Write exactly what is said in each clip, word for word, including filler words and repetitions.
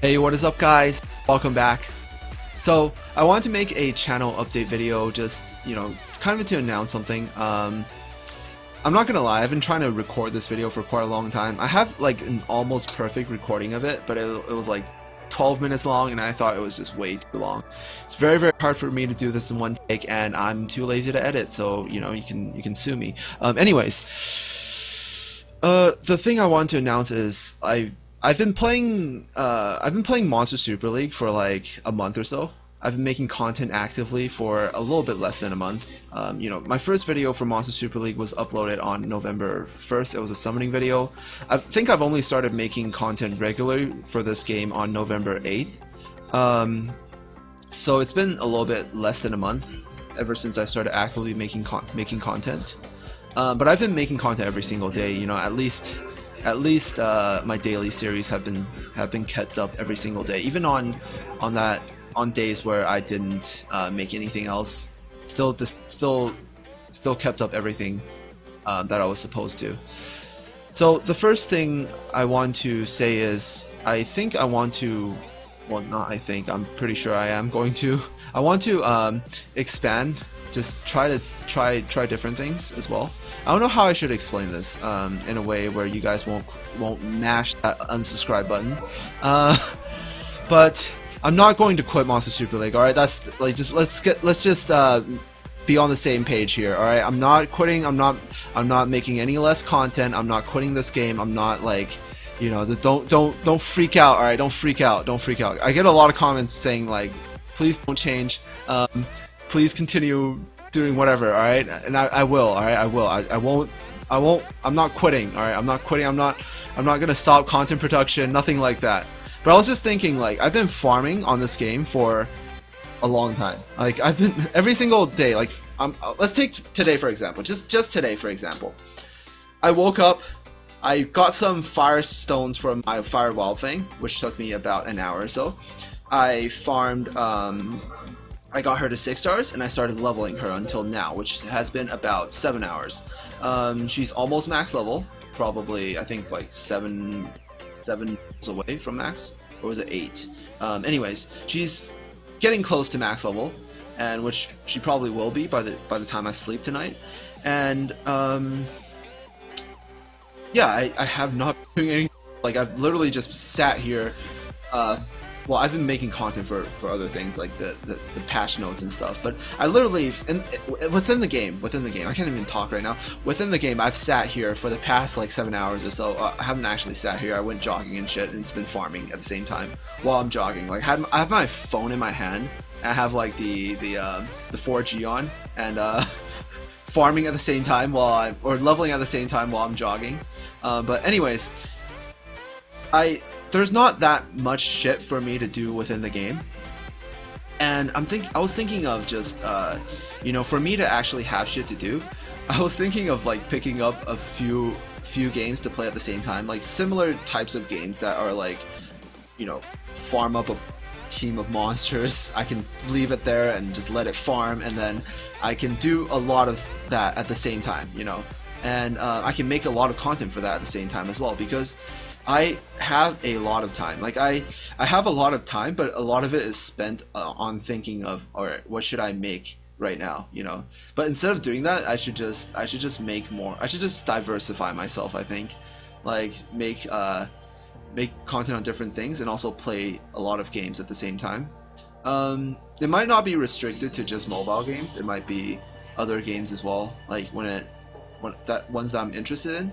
Hey, what is up guys? Welcome back. So I wanted to make a channel update video, just, you know, kind of to announce something. Um, I'm not gonna lie, I've been trying to record this video for quite a long time. I have like an almost perfect recording of it, but it, it was like twelve minutes long and I thought it was just way too long. It's very very hard for me to do this in one take, and I'm too lazy to edit, so you know, you can you can sue me. Um, anyways, uh, the thing I want to announce is I I've been playing uh, I've been playing Monster Super League for like a month or so. I've been making content actively for a little bit less than a month. Um, you know, my first video for Monster Super League was uploaded on November first. It was a summoning video. I think I've only started making content regularly for this game on November eighth. Um, so it's been a little bit less than a month ever since I started actively making con making content. Uh, but I've been making content every single day. You know, at least. At least uh, my daily series have been have been kept up every single day, even on on that on days where I didn't uh, make anything else. Still, just still, still kept up everything uh, that I was supposed to. So the first thing I want to say is, I think I want to, well, not I think, I'm pretty sure I am going to. I want to um, expand. Just try to try try different things as well. I don't know how I should explain this um, in a way where you guys won't won't mash that unsubscribe button. Uh, but I'm not going to quit Monster Super League. All right, that's like just let's get let's just uh, be on the same page here. All right, I'm not quitting. I'm not I'm not making any less content. I'm not quitting this game. I'm not like. You know, the, don't don't don't freak out. All right, don't freak out. Don't freak out. I get a lot of comments saying like, please don't change. Um, please continue doing whatever. All right, and I, I will. All right, I will. I, I won't. I won't. I'm not quitting. All right, I'm not quitting. I'm not. I'm not gonna stop content production. Nothing like that. But I was just thinking like, I've been farming on this game for a long time. Like I've been every single day. Like I'm, let's take today for example. Just just today for example. I woke up. I got some fire stones from my Fire Wildfang, which took me about an hour or so. I farmed, um, I got her to six stars, and I started leveling her until now, which has been about seven hours. Um, she's almost max level, probably I think like seven, seven away from max, or was it eight? Um, anyways, she's getting close to max level, and which she probably will be by the by the time I sleep tonight, and um. Yeah, I, I have not been doing anything. Like, I've literally just sat here. Uh, well, I've been making content for, for other things, like the, the, the patch notes and stuff. But I literally, in, within the game, within the game, I can't even talk right now. Within the game, I've sat here for the past, like, seven hours or so. Uh, I haven't actually sat here. I went jogging and shit, and it's been farming at the same time while I'm jogging. Like, I have, I have my phone in my hand. And I have, like, the, the, uh, the four G on. And, uh... farming at the same time while I'm, or leveling at the same time while I'm jogging. Uh, but anyways, I there's not that much shit for me to do within the game, and I'm think I was thinking of just uh, you know, for me to actually have shit to do, I was thinking of like picking up a few few games to play at the same time, like similar types of games that are like, you know, farm up a team of monsters. I can leave it there and just let it farm, and then I can do a lot of that at the same time, you know, and uh, I can make a lot of content for that at the same time as well, because I have a lot of time. Like I I have a lot of time, but a lot of it is spent uh, on thinking of, all right, what should I make right now, you know. But instead of doing that, I should just I should just make more. I should just diversify myself, I think, like make uh make content on different things, and also play a lot of games at the same time. Um, it might not be restricted to just mobile games. It might be other games as well, like when it when that ones that I'm interested in.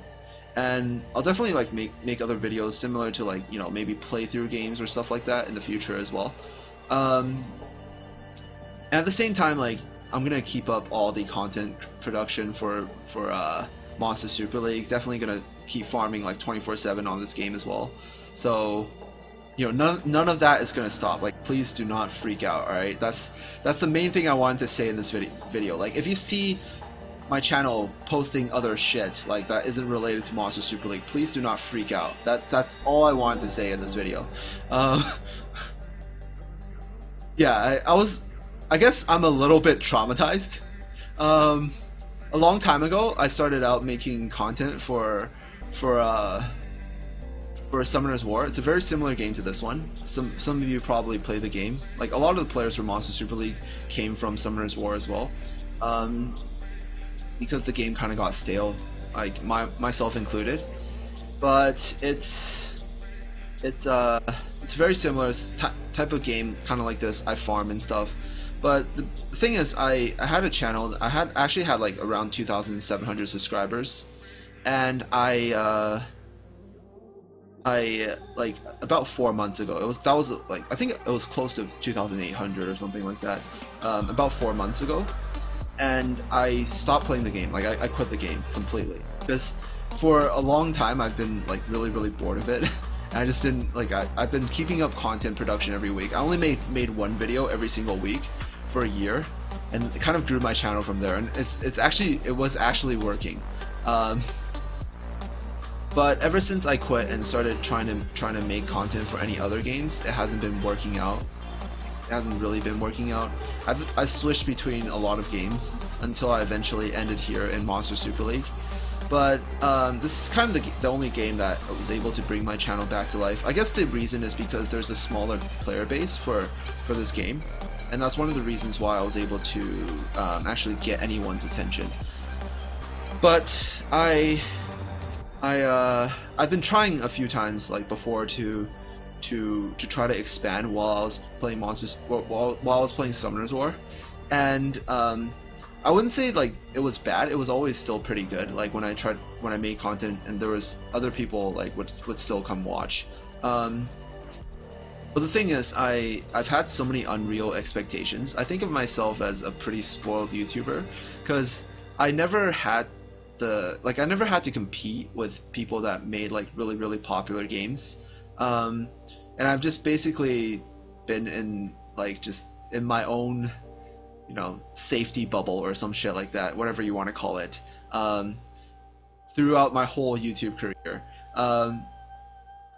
And I'll definitely like make make other videos similar to, like, you know, maybe playthrough games or stuff like that in the future as well. Um, and at the same time, like, I'm gonna keep up all the content production for for uh, Monster Super League. Definitely gonna keep farming like twenty-four seven on this game as well. So, you know, none, none of that is gonna stop. Like, please do not freak out. All right, that's that's the main thing I wanted to say in this video. Video, like, if you see my channel posting other shit like that isn't related to Monster Super League, please do not freak out. That that's all I wanted to say in this video. Um, yeah, I, I was, I guess I'm a little bit traumatized. Um, a long time ago, I started out making content for. for uh for Summoners War. It's a very similar game to this one. Some some of you probably play the game. Like a lot of the players from Monster Super League came from Summoners War as well, um, because the game kind of got stale, like my myself included. But it's it's uh it's very similar. It's a type of game kind of like this. I farm and stuff. But the thing is, I I had a channel. I had actually had like around two thousand seven hundred subscribers, and I. Uh, I like about four months ago. It was that was like I think it was close to two thousand eight hundred or something like that. Um, about four months ago, and I stopped playing the game. Like I, I quit the game completely because for a long time I've been like really really bored of it. And I just didn't like I, I've been keeping up content production every week. I only made made one video every single week for a year, and it kind of grew my channel from there. And it's it's actually it was actually working. Um, But ever since I quit and started trying to trying to make content for any other games, it hasn't been working out. It hasn't really been working out. I've I switched between a lot of games until I eventually ended here in Monster Super League. But um, this is kind of the, the only game that was able to bring my channel back to life. I guess the reason is because there's a smaller player base for for this game, and that's one of the reasons why I was able to um, actually get anyone's attention. But I. I uh I've been trying a few times like before to to to try to expand while I was playing Monsters while while I was playing Summoners War, and um I wouldn't say like it was bad. It was always still pretty good. Like when I tried when I made content and there was other people like would would still come watch. Um, but the thing is, I I've had so many unreal expectations. I think of myself as a pretty spoiled YouTuber because I never had. The, like I never had to compete with people that made like really really popular games, um, and I've just basically been in like just in my own, you know, safety bubble or some shit like that, whatever you want to call it, um, throughout my whole YouTube career, um,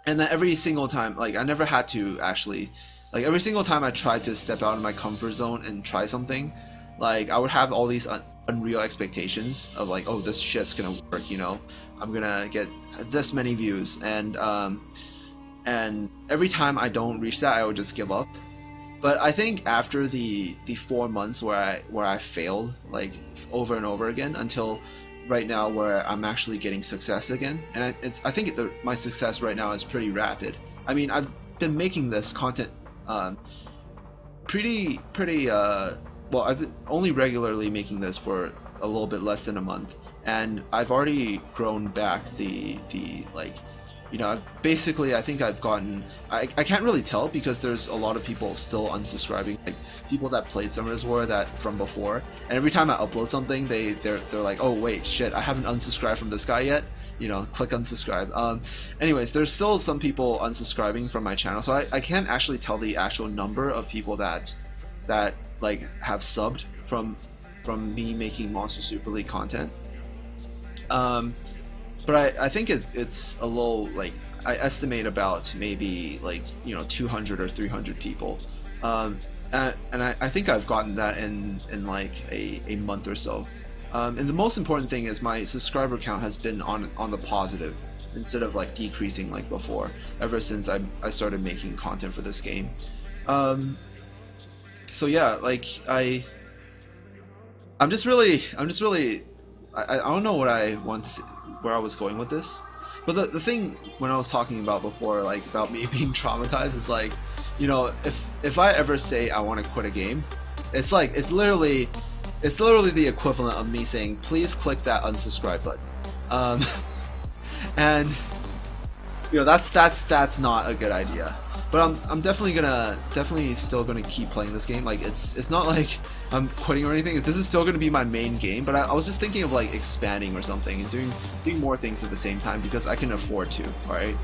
and then every single time like I never had to actually like every single time I tried to step out of my comfort zone and try something, like I would have all these unreal expectations of like, oh, this shit's gonna work, you know, I'm gonna get this many views, and um, and every time I don't reach that, I would just give up. But I think after the the four months where I where I failed like over and over again until right now where I'm actually getting success again, and I, it's I think the, my success right now is pretty rapid. I mean, I've been making this content um, pretty pretty. Uh, Well, I've been only regularly making this for a little bit less than a month, and I've already grown back the the like, you know, I've basically I think I've gotten I I can't really tell because there's a lot of people still unsubscribing, like people that played Summoners War that from before, and every time I upload something, they they're they're like, oh wait, shit, I haven't unsubscribed from this guy yet, you know, click unsubscribe. Um, anyways, there's still some people unsubscribing from my channel, so I I can't actually tell the actual number of people that that. like have subbed from from me making Monster Super League content, um, but I, I think it, it's a little like I estimate about maybe like, you know, two hundred or three hundred people, um, and, and I, I think I've gotten that in in like a, a month or so, um, and the most important thing is my subscriber count has been on on the positive instead of like decreasing like before ever since I, I started making content for this game. um, So yeah, like I, I'm just really, I'm just really, I, I don't know what I want, to, where I was going with this, but the the thing when I was talking about before, like about me being traumatized, is like, you know, if if I ever say I want to quit a game, it's like it's literally, it's literally the equivalent of me saying please click that unsubscribe button, um, and you know that's that's that's not a good idea. But I'm I'm definitely gonna definitely still gonna keep playing this game. Like it's it's not like I'm quitting or anything. This is still gonna be my main game. But I, I was just thinking of like expanding or something and doing doing more things at the same time because I can afford to. All right.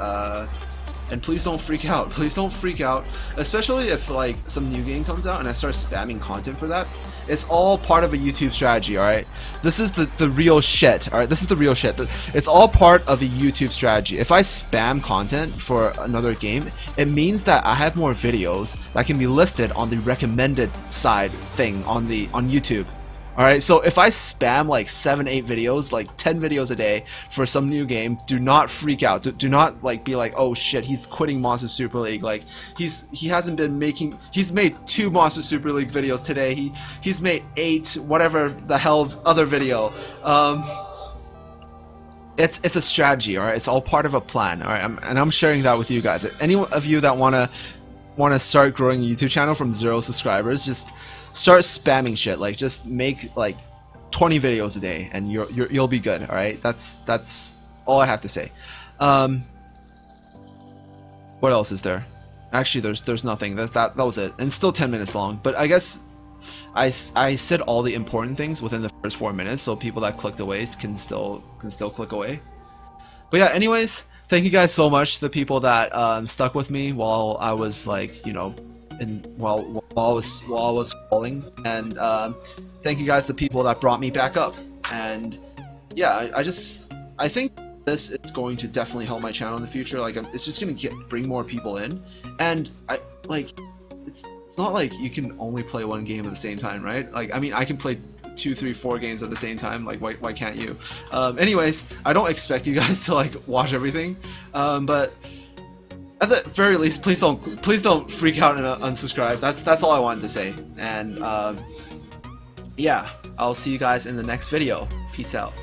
Uh, and please don't freak out. Please don't freak out. Especially if like some new game comes out and I start spamming content for that. It's all part of a YouTube strategy. All right. This is the the real shit. All right. This is the real shit. It's all part of a YouTube strategy. If I spam content for another game, it means that I have more videos that can be listed on the recommended side thing on the on YouTube. Alright, so if I spam like seven, eight videos, like ten videos a day for some new game, do not freak out. Do, do not like be like, oh shit, he's quitting Monster Super League. Like, he's he hasn't been making, he's made two Monster Super League videos today. He He's made eight, whatever the hell other video. Um, it's, it's a strategy, alright? It's all part of a plan, alright? And I'm sharing that with you guys. Any of you that want to want to start growing a YouTube channel from zero subscribers, just start spamming shit. Like, just make like twenty videos a day and you're, you're, you'll be good. All right, that's that's all I have to say. Um, what else is there? Actually, there's there's nothing. That that that was it, and it's still ten minutes long. But I guess I, I said all the important things within the first four minutes, so people that clicked away can still can still click away. But yeah, anyways, thank you guys so much. The people that um, stuck with me while I was like, you know. And while while I was while I was falling, and um, thank you guys, the people that brought me back up. And yeah, I, I just I think this is going to definitely help my channel in the future. Like, I'm, it's just gonna get, bring more people in, and I like it's it's not like you can only play one game at the same time, right? Like, I mean, I can play two, three, four games at the same time. Like, why why can't you? Um, anyways, I don't expect you guys to like watch everything, um, but. At the very least, please don't, please don't freak out and uh, unsubscribe. That's that's all I wanted to say. And uh, yeah, I'll see you guys in the next video. Peace out.